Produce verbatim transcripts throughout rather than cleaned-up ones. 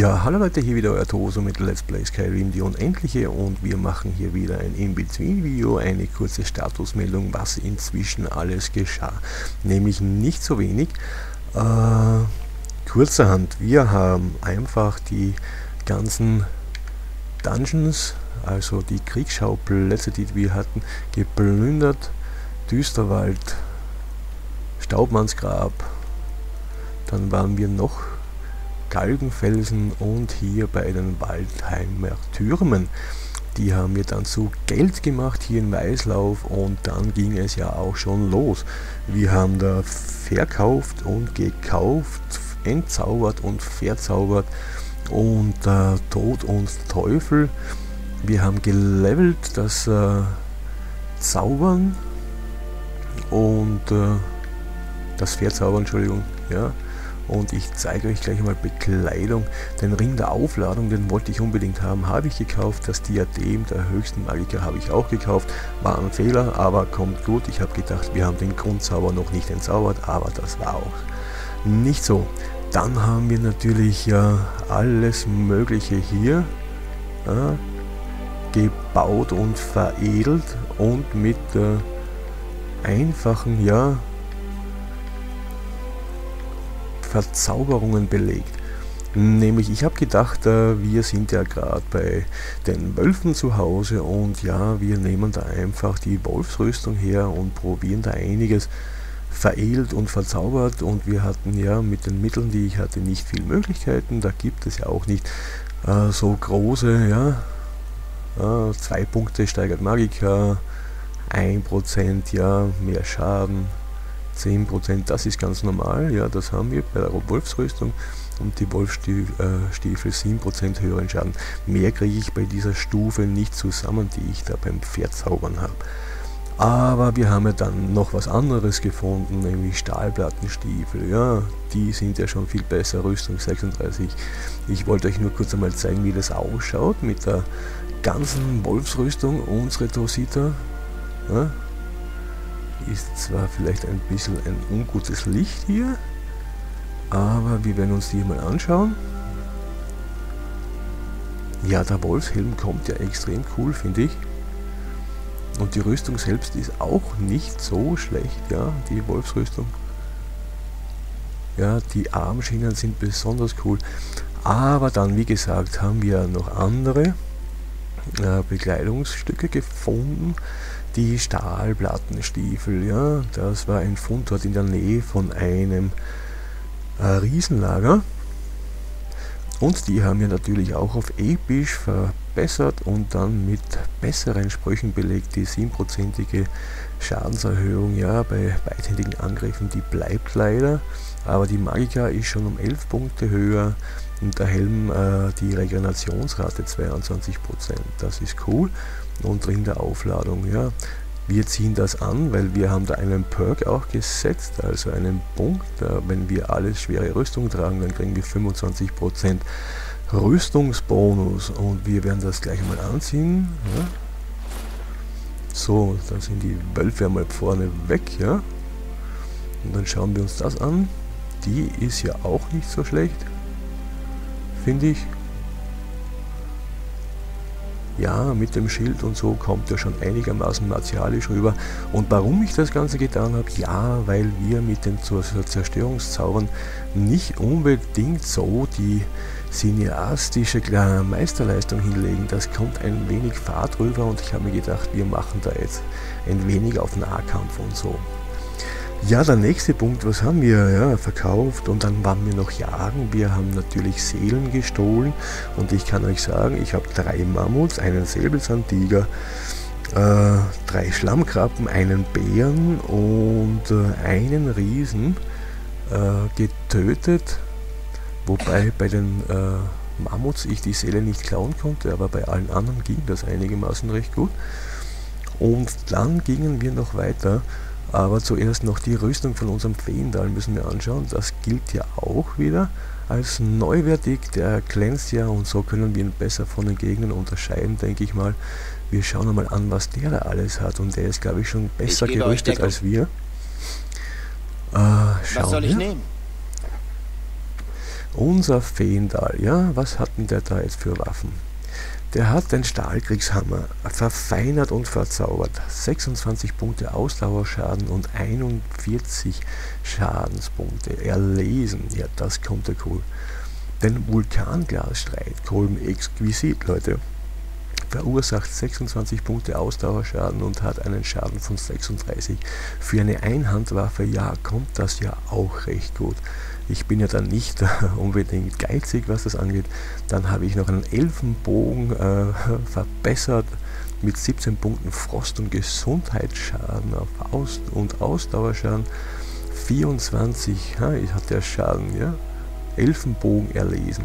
Ja, hallo Leute, hier wieder euer Toso mit Let's Play Skyrim die Unendliche und wir machen hier wieder ein In-Between-Video, eine kurze Statusmeldung, was inzwischen alles geschah, nämlich nicht so wenig. Äh, kurzerhand, wir haben einfach die ganzen Dungeons, also die Kriegsschauplätze, die wir hatten, geplündert, Düsterwald, Staubmannsgrab, dann waren wir noch Galgenfelsen und hier bei den Waldheimer Türmen. Die haben wir dann zu Geld gemacht hier in Weißlauf und dann ging es ja auch schon los. Wir haben da verkauft und gekauft, entzaubert und verzaubert und äh, Tod und Teufel. Wir haben gelevelt das äh, Zaubern und äh, das Verzaubern, Entschuldigung, ja. Und ich zeige euch gleich einmal Bekleidung. Den Ring der Aufladung, den wollte ich unbedingt haben, habe ich gekauft. Das Diadem der höchsten Magiker habe ich auch gekauft. War ein Fehler, aber kommt gut. Ich habe gedacht, wir haben den Grundzauber noch nicht entzaubert, aber das war auch nicht so. Dann haben wir natürlich ja alles Mögliche hier ja, gebaut und veredelt und mit äh, einfachen, ja, Verzauberungen belegt. Nämlich, ich habe gedacht, wir sind ja gerade bei den Wölfen zu Hause und ja, wir nehmen da einfach die Wolfsrüstung her und probieren da einiges veredelt und verzaubert und wir hatten ja mit den Mitteln, die ich hatte, nicht viel Möglichkeiten. Da gibt es ja auch nicht äh, so große, ja, äh, zwei Punkte steigert Magiker, ein Prozent, ja, mehr Schaden, zehn Prozent, das ist ganz normal, ja, das haben wir bei der Wolfsrüstung und die Wolfsstiefel sieben Prozent höheren Schaden. Mehr kriege ich bei dieser Stufe nicht zusammen, die ich da beim Verzaubern habe. Aber wir haben ja dann noch was anderes gefunden, nämlich Stahlplattenstiefel, ja, die sind ja schon viel besser, Rüstung sechsunddreißig. Ich wollte euch nur kurz einmal zeigen, wie das ausschaut mit der ganzen Wolfsrüstung, unsere Tosita, ja. Ist zwar vielleicht ein bisschen ein ungutes Licht hier, aber wir werden uns die mal anschauen. Ja, der Wolfshelm kommt ja extrem cool, finde ich. Und die Rüstung selbst ist auch nicht so schlecht, ja, die Wolfsrüstung. Ja, die Armschienen sind besonders cool. Aber dann, wie gesagt, haben wir noch andere äh, Bekleidungsstücke gefunden. Die Stahlplattenstiefel, ja, das war ein Fund dort in der Nähe von einem äh, Riesenlager und die haben wir natürlich auch auf episch verbessert und dann mit besseren Sprüchen belegt. Die siebenprozentige Schadenserhöhung, ja, bei beidhändigen Angriffen, die bleibt leider, aber die Magiker ist schon um elf Punkte höher und der Helm, äh, die Regenerationsrate zweiundzwanzig Prozent, das ist cool. Und Ring der Aufladung, ja, wir ziehen das an, weil wir haben da einen Perk auch gesetzt, also einen Punkt, wenn wir alles schwere Rüstung tragen, dann kriegen wir fünfundzwanzig Prozent Rüstungsbonus und wir werden das gleich mal anziehen, ja. So, dann sind die Wölfe mal vorne weg, ja, und dann schauen wir uns das an. Die ist ja auch nicht so schlecht, finde ich. Ja, mit dem Schild und so kommt er schon einigermaßen martialisch rüber. Und warum ich das Ganze getan habe? Ja, weil wir mit den Zerstörungszaubern nicht unbedingt so die cineastische Meisterleistung hinlegen. Das kommt ein wenig fad rüber und ich habe mir gedacht, wir machen da jetzt ein wenig auf Nahkampf und so. Ja, der nächste Punkt, was haben wir? Ja, verkauft und dann waren wir noch jagen. Wir haben natürlich Seelen gestohlen und ich kann euch sagen, ich habe drei Mammuts, einen Säbelzahntiger, äh, drei Schlammkrabben, einen Bären und äh, einen Riesen äh, getötet. Wobei bei den äh, Mammuts ich die Seele nicht klauen konnte, aber bei allen anderen ging das einigermaßen recht gut. Und dann gingen wir noch weiter. Aber zuerst noch die Rüstung von unserem Feendal müssen wir anschauen. Das gilt ja auch wieder als neuwertig. Der glänzt ja und so können wir ihn besser von den Gegnern unterscheiden, denke ich mal. Wir schauen einmal an, was der da alles hat. Und der ist, glaube ich, schon besser gerüstet als wir. Äh, schauen wir. Was soll ich nehmen? Unser Feendal, ja, was hat denn der da jetzt für Waffen? Der hat den Stahlkriegshammer verfeinert und verzaubert. sechsundzwanzig Punkte Ausdauerschaden und einundvierzig Schadenspunkte. Erlesen, ja, das kommt ja cool. Den Vulkanglasstreit, Kolben exquisit, Leute. Verursacht sechsundzwanzig Punkte Ausdauerschaden und hat einen Schaden von sechsunddreißig. Für eine Einhandwaffe, ja, kommt das ja auch recht gut. Ich bin ja dann nicht äh, unbedingt geizig, was das angeht. Dann habe ich noch einen Elfenbogen äh, verbessert mit siebzehn Punkten Frost- und Gesundheitsschaden auf Aus- und Ausdauerschaden. vierundzwanzig, ja, hat der Schaden, ja. Elfenbogen erlesen.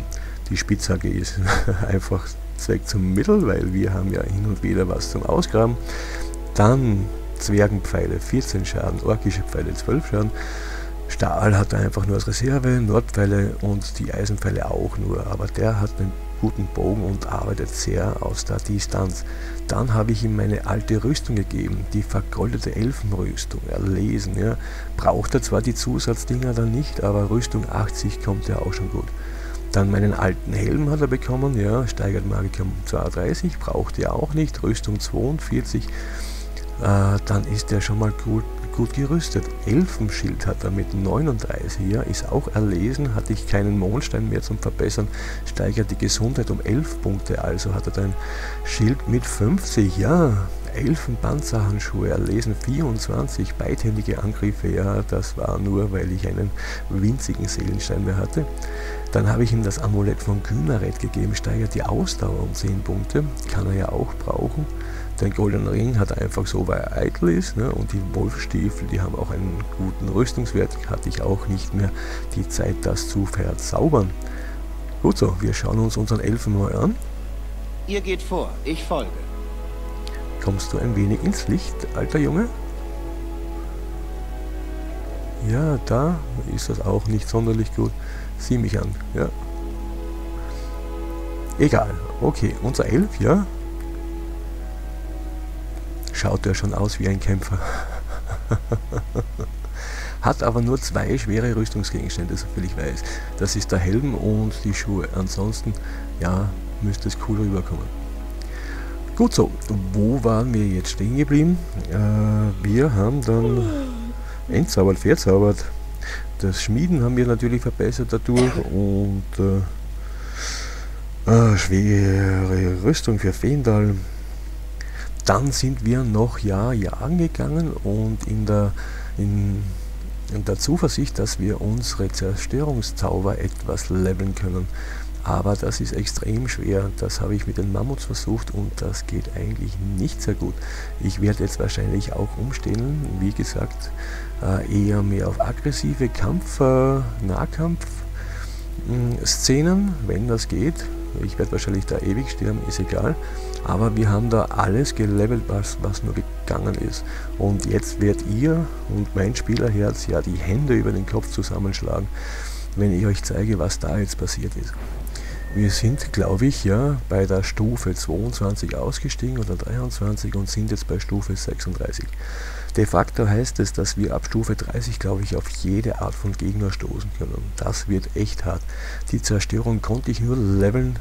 Die Spitzhacke ist einfach Zweck zum Mittel, weil wir haben ja hin und wieder was zum Ausgraben. Dann Zwergenpfeile, vierzehn Schaden, orkische Pfeile, zwölf Schaden. Stahl hat er einfach nur als Reserve, Nordpfeile und die Eisenpfeile auch nur, aber der hat einen guten Bogen und arbeitet sehr aus der Distanz. Dann habe ich ihm meine alte Rüstung gegeben, die vergoldete Elfenrüstung, erlesen. Ja. Braucht er zwar die Zusatzdinger dann nicht, aber Rüstung achtzig kommt ja auch schon gut. Dann meinen alten Helm hat er bekommen, ja, steigert Magiker um zweiunddreißig, braucht er auch nicht, Rüstung zweiundvierzig, äh, dann ist er schon mal gut, gut gerüstet. Elfenschild hat er mit neununddreißig, ja, ist auch erlesen, hatte ich keinen Mondstein mehr zum Verbessern, steigert die Gesundheit um elf Punkte, also hat er dann Schild mit fünfzig, ja. Elfenpanzerhandschuhe erlesen, vierundzwanzig beidhändige Angriffe, ja, das war nur, weil ich einen winzigen Seelenstein mehr hatte. Dann habe ich ihm das Amulett von Kynareth gegeben, steigert die Ausdauer um zehn Punkte, kann er ja auch brauchen. Den goldenen Ring hat er einfach so, weil er eitel ist, ne? Und die Wolfstiefel, die haben auch einen guten Rüstungswert, hatte ich auch nicht mehr die Zeit, das zu verzaubern. Gut so, wir schauen uns unseren Elfen mal an. Ihr geht vor, ich folge. Kommst du ein wenig ins Licht, alter Junge? Ja, da ist das auch nicht sonderlich gut. Sieh mich an, ja. Egal, okay, unser Elf, ja. Schaut ja schon aus wie ein Kämpfer. Hat aber nur zwei schwere Rüstungsgegenstände, soviel ich weiß. Das ist der Helm und die Schuhe. Ansonsten, ja, müsste es cool rüberkommen. Gut so, wo waren wir jetzt stehen geblieben? Äh, wir haben dann entzaubert, verzaubert. Das Schmieden haben wir natürlich verbessert dadurch und äh, äh, schwere Rüstung für Feendal. Dann sind wir noch Jahr jagen gegangen und in der, in, in der Zuversicht, dass wir unsere Zerstörungszauber etwas leveln können. Aber das ist extrem schwer, das habe ich mit den Mammuts versucht und das geht eigentlich nicht sehr gut. Ich werde jetzt wahrscheinlich auch umstellen, wie gesagt, eher mehr auf aggressive Kampf-, Nahkampf-Szenen, wenn das geht. Ich werde wahrscheinlich da ewig sterben, ist egal. Aber wir haben da alles gelevelt, was, was nur gegangen ist. Und jetzt werdet ihr und mein Spielerherz ja die Hände über den Kopf zusammenschlagen, wenn ich euch zeige, was da jetzt passiert ist. Wir sind, glaube ich, ja bei der Stufe zweiundzwanzig ausgestiegen oder dreiundzwanzig und sind jetzt bei Stufe sechsunddreißig. De facto heißt es, dass wir ab Stufe dreißig, glaube ich, auf jede Art von Gegner stoßen können. Das wird echt hart. Die Zerstörung konnte ich nur leveln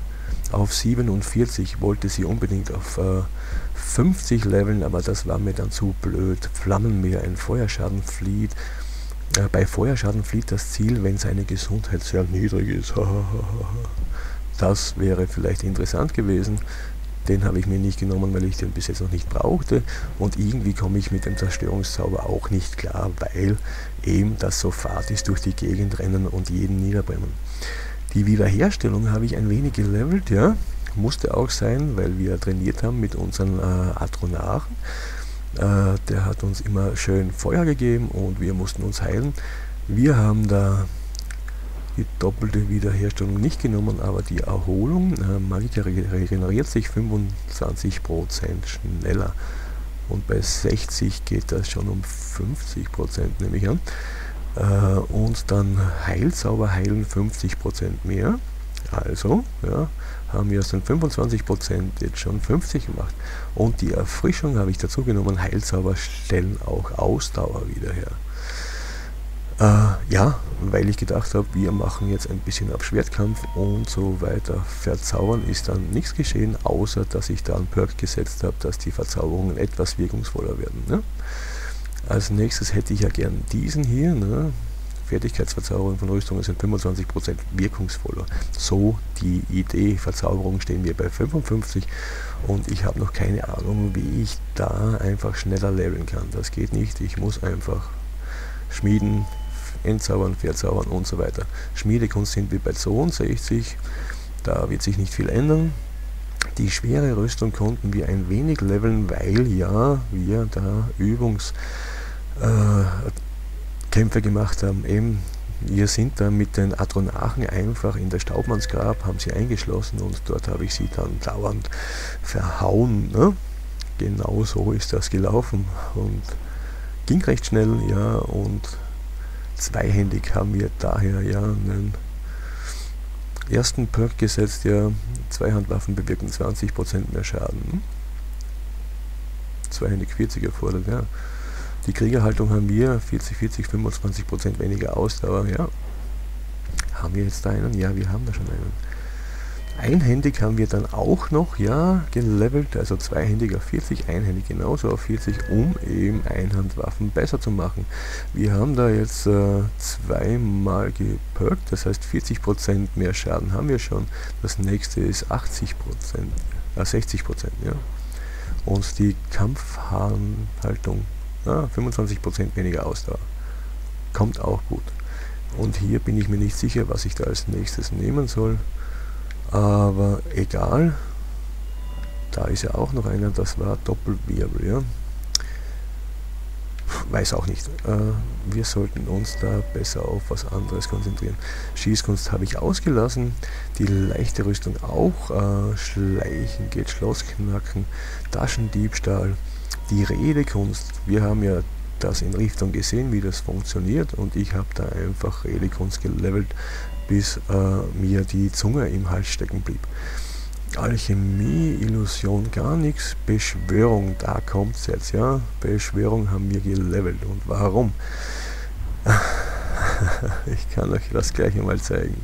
auf siebenundvierzig, wollte sie unbedingt auf äh, fünfzig leveln, aber das war mir dann zu blöd. Flammenmeer, ein Feuerschaden flieht. Bei Feuerschaden flieht das Ziel, wenn seine Gesundheit sehr niedrig ist. Das wäre vielleicht interessant gewesen. Den habe ich mir nicht genommen, weil ich den bis jetzt noch nicht brauchte. Und irgendwie komme ich mit dem Zerstörungszauber auch nicht klar, weil eben das so fad ist, durch die Gegend rennen und jeden niederbrennen. Die Wiederherstellung habe ich ein wenig gelevelt, ja. Musste auch sein, weil wir trainiert haben mit unseren äh, Atronarchen. Uh, der hat uns immer schön Feuer gegeben und wir mussten uns heilen. Wir haben da die doppelte Wiederherstellung nicht genommen, aber die Erholung, uh, Magiker regeneriert sich fünfundzwanzig Prozent schneller und bei sechzig geht das schon um fünfzig Prozent, nehme ich an. Uh, und dann Heilzauber heilen fünfzig Prozent mehr, also ja, haben wir aus den fünfundzwanzig Prozent jetzt schon fünfzig gemacht. Und die Erfrischung habe ich dazu genommen, Heilzauber stellen auch Ausdauer wieder her. Äh, ja, weil ich gedacht habe, wir machen jetzt ein bisschen ab Schwertkampf und so weiter. Verzaubern ist dann nichts geschehen, außer dass ich da einen Perk gesetzt habe, dass die Verzauberungen etwas wirkungsvoller werden. Ne? Als nächstes hätte ich ja gern diesen hier. Ne? Fertigkeitsverzauberung von Rüstungen sind fünfundzwanzig Prozent wirkungsvoller. So die Idee. Verzauberung stehen wir bei fünfundfünfzig und ich habe noch keine Ahnung, wie ich da einfach schneller leveln kann. Das geht nicht. Ich muss einfach schmieden, entzaubern, verzaubern und so weiter. Schmiedekunst sind wir bei zweiundsechzig. Da wird sich nicht viel ändern. Die schwere Rüstung konnten wir ein wenig leveln, weil ja wir da Übungs... Äh, Kämpfe gemacht haben, eben, wir sind dann mit den Atronachen einfach in der Staubmannsgrab, haben sie eingeschlossen und dort habe ich sie dann dauernd verhauen, ne? Genau so ist das gelaufen und ging recht schnell, ja, und zweihändig haben wir daher ja einen ersten Perk gesetzt, ja, Zweihandwaffen bewirken zwanzig Prozent mehr Schaden, zweihändig vierzig erfordert, ja. Die Kriegerhaltung haben wir vierzig, vierzig, fünfundzwanzig Prozent weniger Ausdauer, ja. Haben wir jetzt da einen? Ja, wir haben da schon einen. Einhändig haben wir dann auch noch, ja, gelevelt, also zweihändig auf vierzig, einhändig genauso auf vierzig, um eben Einhandwaffen besser zu machen. Wir haben da jetzt äh, zweimal geperkt, das heißt vierzig Prozent mehr Schaden haben wir schon. Das nächste ist achtzig Prozent, äh, sechzig Prozent, ja. Und die Kampfhaltung. Ah, fünfundzwanzig Prozent weniger Ausdauer. Kommt auch gut. Und hier bin ich mir nicht sicher, was ich da als nächstes nehmen soll. Aber egal. Da ist ja auch noch einer, das war Doppelwirbel. Ja? Weiß auch nicht. Äh, wir sollten uns da besser auf was anderes konzentrieren. Schießkunst habe ich ausgelassen. Die leichte Rüstung auch. Äh, Schleichen geht, Schlossknacken, Taschendiebstahl. Die Redekunst, wir haben ja das in Richtung gesehen, wie das funktioniert und ich habe da einfach Redekunst gelevelt, bis äh, mir die Zunge im Hals stecken blieb. Alchemie, Illusion, gar nichts, Beschwörung, da kommt es jetzt, ja, Beschwörung haben wir gelevelt und warum? Ich kann euch das gleich einmal zeigen.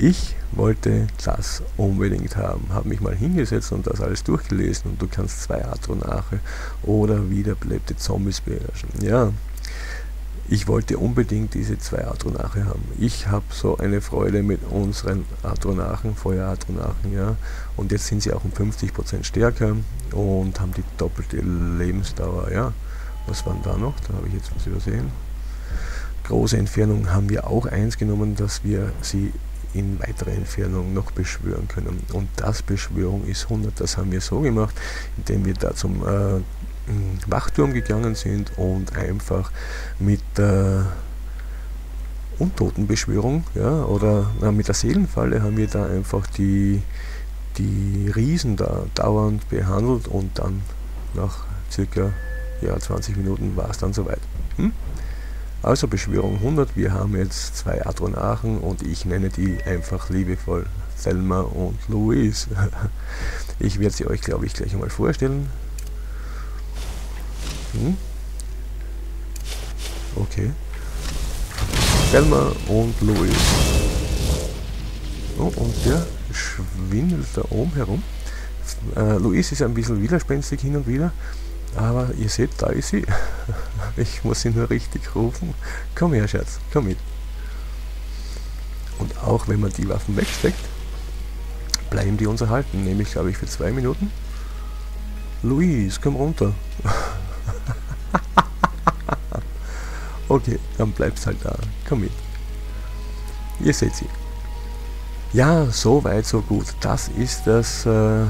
Ich wollte das unbedingt haben, habe mich mal hingesetzt und das alles durchgelesen und du kannst zwei Atronache oder wiederbelebte Zombies beherrschen. Ja, ich wollte unbedingt diese zwei Atronache haben. Ich habe so eine Freude mit unseren Atronachen, Feueratronachen, ja. Und jetzt sind sie auch um fünfzig Prozent stärker und haben die doppelte Lebensdauer, ja. Was waren da noch? Da habe ich jetzt was übersehen. Große Entfernung haben wir auch eins genommen, dass wir sie in weiterer Entfernung noch beschwören können. Und das Beschwörung ist hundert. Das haben wir so gemacht, indem wir da zum äh, Wachturm gegangen sind und einfach mit der äh, Untotenbeschwörung, ja, oder äh, mit der Seelenfalle haben wir da einfach die, die Riesen da dauernd behandelt und dann nach circa ja, zwanzig Minuten war es dann soweit. Hm? Also Beschwörung hundert, wir haben jetzt zwei Atronachen und ich nenne die einfach liebevoll Selma und Louise. Ich werde sie euch, glaube ich, gleich einmal vorstellen. Hm? Okay. Selma und Louise. Oh, und der schwindelt da oben herum. Äh, Louise ist ein bisschen widerspenstig hin und wieder. Aber ihr seht, da ist sie. Ich muss sie nur richtig rufen. Komm her, Schatz, komm mit. Und auch wenn man die Waffen wegsteckt, bleiben die uns erhalten. Nämlich, glaube ich, für zwei Minuten. Louise, komm runter. Okay, dann bleibst halt da. Komm mit. Ihr seht sie. Ja, so weit, so gut. Das ist das äh,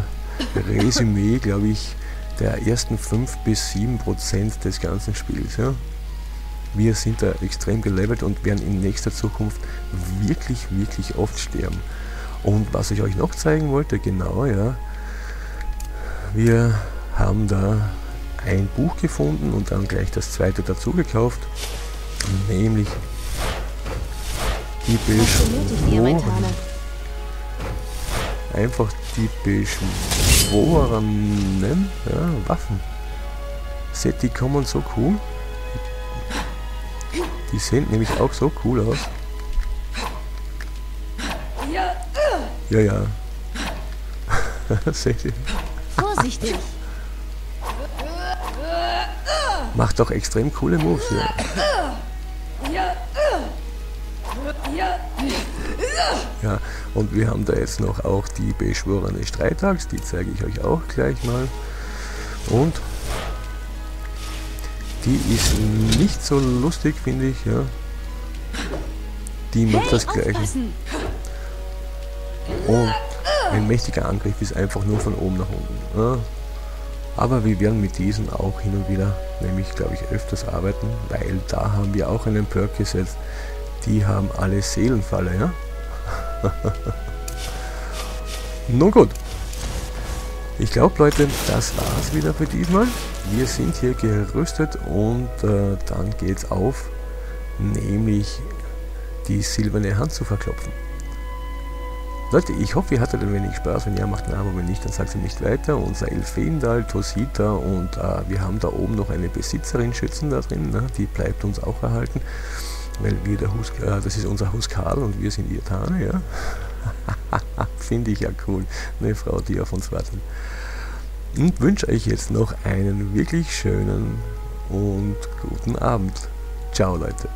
Resümee, glaube ich, der ersten fünf bis sieben Prozent des ganzen Spiels. Ja. Wir sind da extrem gelevelt und werden in nächster Zukunft wirklich, wirklich oft sterben. Und was ich euch noch zeigen wollte, genau, ja, wir haben da ein Buch gefunden und dann gleich das zweite dazu gekauft, nämlich die Beschworne. Einfach die beschworenen ja, Waffen. Seht, die kommen so cool. Die sehen nämlich auch so cool aus. Ja, ja. Seht ihr? Vorsichtig! Macht doch extrem coole Moves hier. Ja, und wir haben da jetzt noch auch die beschworene Streitaxt, die zeige ich euch auch gleich mal. Und die ist nicht so lustig, finde ich, ja. Die macht hey, das Gleiche. Und ein mächtiger Angriff ist einfach nur von oben nach unten. Ja. Aber wir werden mit diesen auch hin und wieder, nämlich glaube ich öfters arbeiten, weil da haben wir auch einen Perk gesetzt. Die haben alle Seelenfalle, ja. Nun gut. Ich glaube, Leute, das war's wieder für diesmal. Wir sind hier gerüstet und äh, dann geht's auf, nämlich die silberne Hand zu verklopfen. Leute, ich hoffe, ihr hattet ein wenig Spaß. Wenn ja, macht ein Abo, wenn nicht, dann sagt ihr nicht weiter. Unser Elfendal, Tosita und äh, wir haben da oben noch eine Besitzerin schützen da drin, ne? Die bleibt uns auch erhalten. Weil wir der Hus, äh, das ist unser Huskarl und wir sind ihr Tane, ja. Finde ich ja cool, eine Frau, die auf uns wartet. Und wünsche euch jetzt noch einen wirklich schönen und guten Abend. Ciao, Leute.